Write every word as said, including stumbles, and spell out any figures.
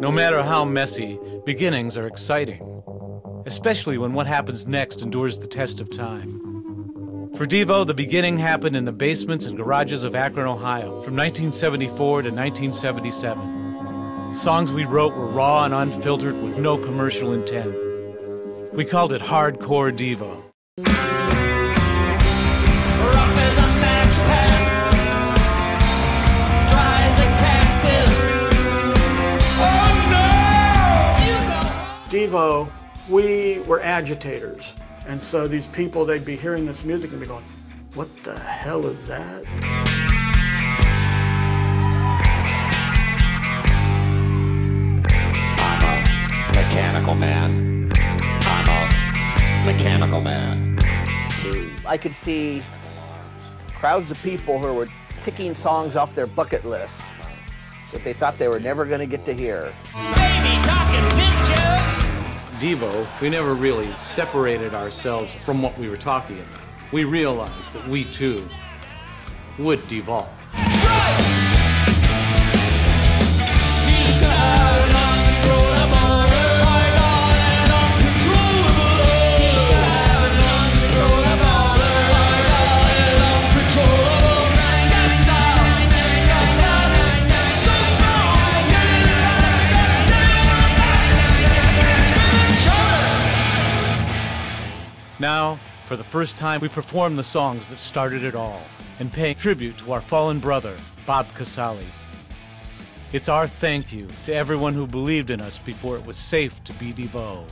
No matter how messy, beginnings are exciting, especially when what happens next endures the test of time. For Devo, the beginning happened in the basements and garages of Akron, Ohio, from nineteen seventy-four to nineteen seventy-seven. The songs we wrote were raw and unfiltered with no commercial intent. We called it Hardcore Devo. Devo, we were agitators, and so these people, they'd be hearing this music and be going, what the hell is that? I'm a mechanical man. I'm a mechanical man. I could see crowds of people who were ticking songs off their bucket list that they thought they were never going to get to hear. Baby talking pictures. Devo, we never really separated ourselves from what we were talking about. We realized that we, too, would devolve. Now, for the first time, we perform the songs that started it all and pay tribute to our fallen brother, Bob Casale. It's our thank you to everyone who believed in us before it was safe to be Devo.